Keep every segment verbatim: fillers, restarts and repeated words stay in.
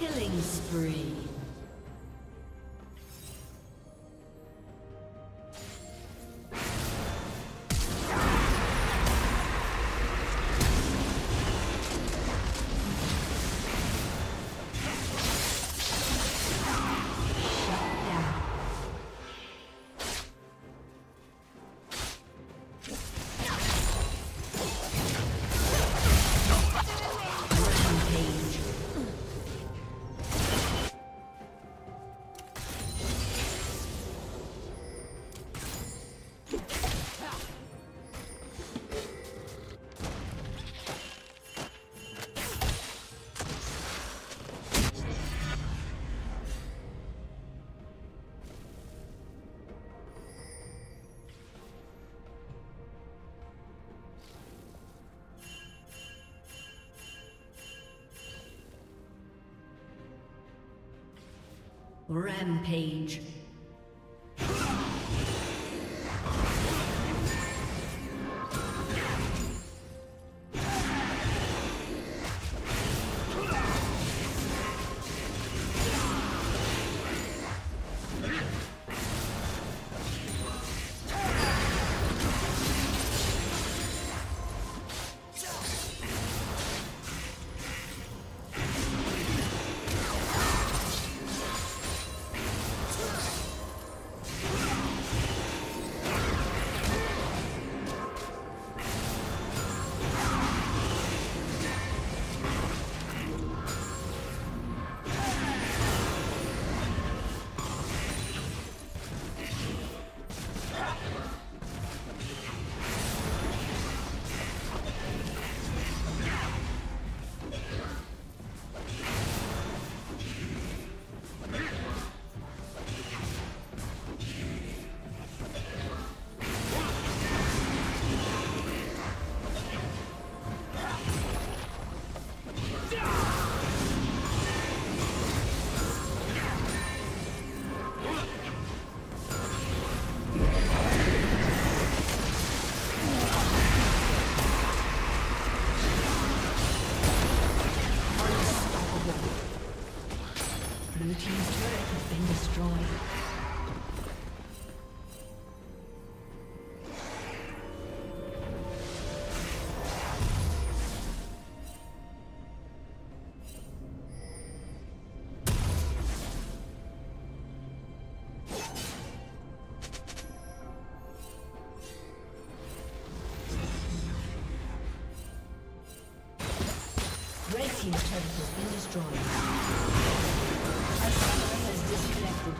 Killing spree. Rampage. The team's turret has been destroyed. A summoner has disconnected.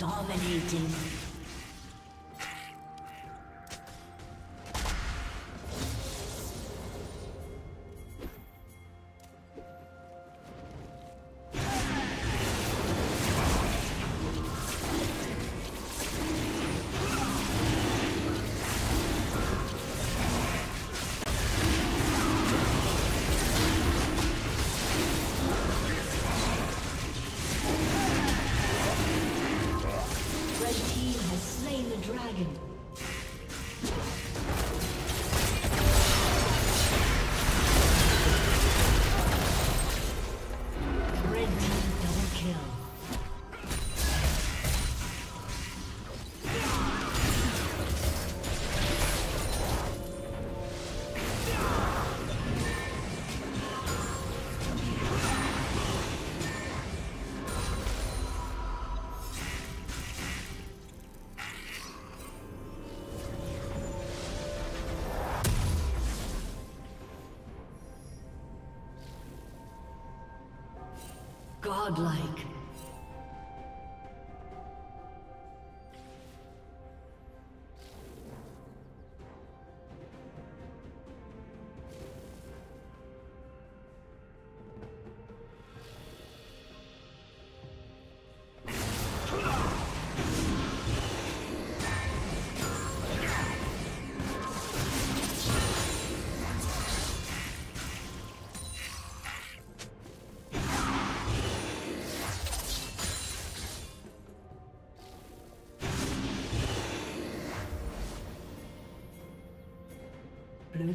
Dominating. Godlike. Blue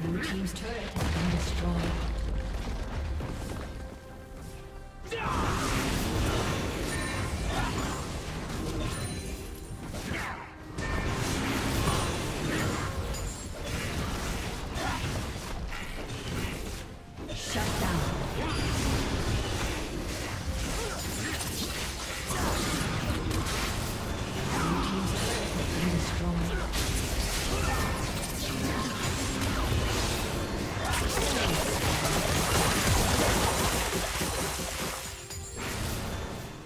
Blue team's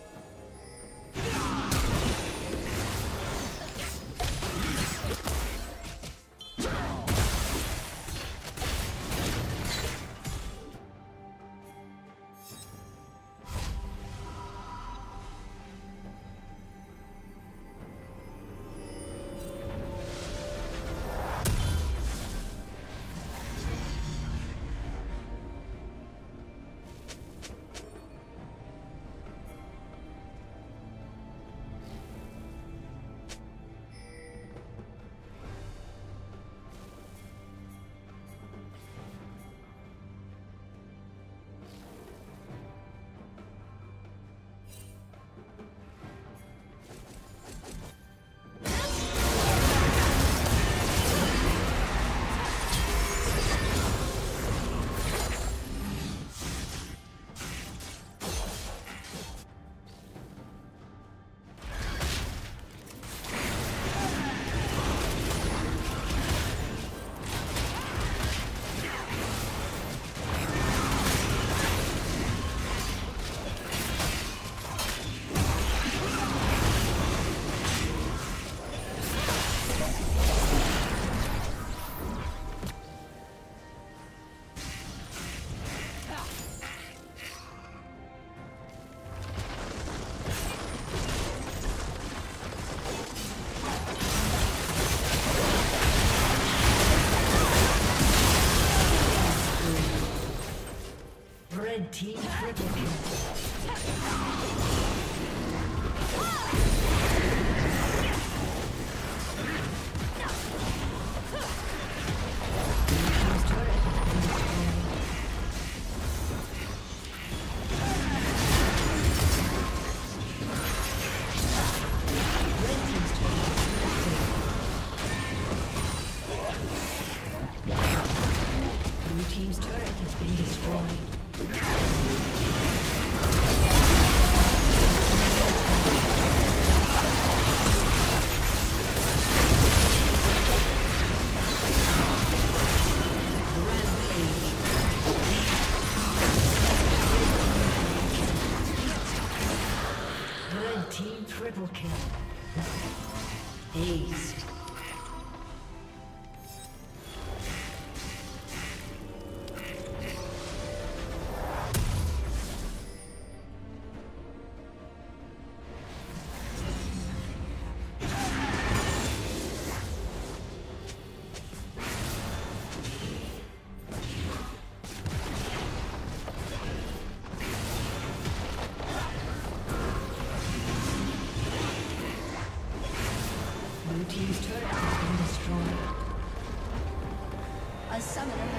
Team triple kill. Team's turret has been destroyed. A summoner